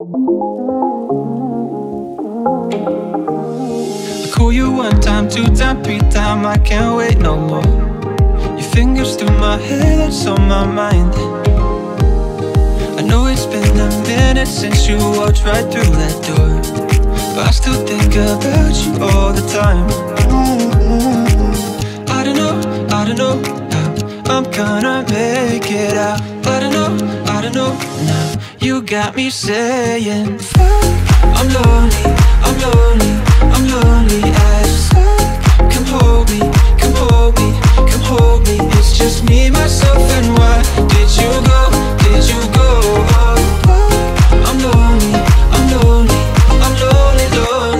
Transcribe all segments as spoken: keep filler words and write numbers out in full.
I call you one time, two time, three time, I can't wait no more. Your fingers through my hair, that's on my mind. I know it's been a minute since you walked right through that door, but I still think about you all the time. I don't know, I don't know how I'm gonna make it out. I don't know, I don't know now. You got me saying fuck, I'm lonely, I'm lonely, I'm lonely as fuck. Come hold me, come hold me, come hold me. It's just me, myself and why. Did you go, did you go? Oh, I'm lonely, I'm lonely, I'm lonely, lonely.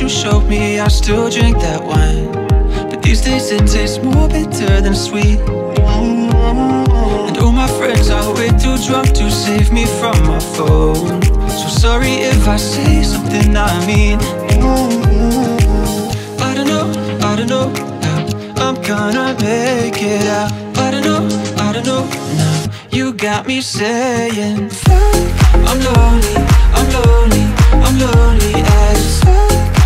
You showed me, I still drink that wine, but these days it tastes more bitter than sweet. And all my friends are way too drunk to save me from my phone, so sorry if I say something I mean. I don't know, I don't know how I'm gonna make it out. I don't know, I don't know now. You got me saying fuck, I'm lonely, I'm lonely, I'm lonely as fuck.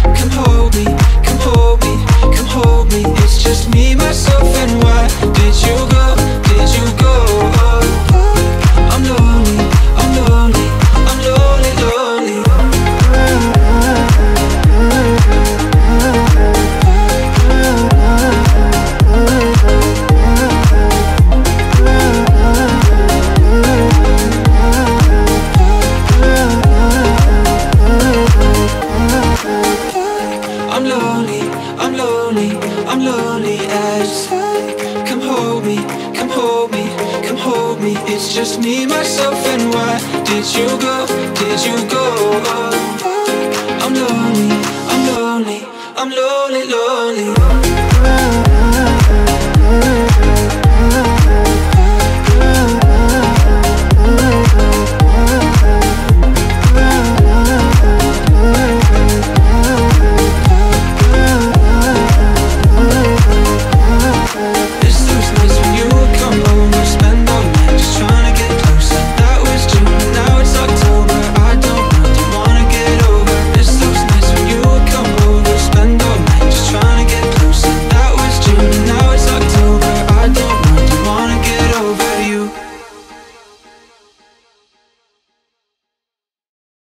Come hold me, come hold me, come hold me. It's just me, myself and why. Did you go, did you go? Oh, I'm lonely, I'm lonely, I'm lonely, lonely. It's just me, myself, and why did you go? Did you go? Oh, I'm lonely, I'm lonely, I'm lonely, lonely.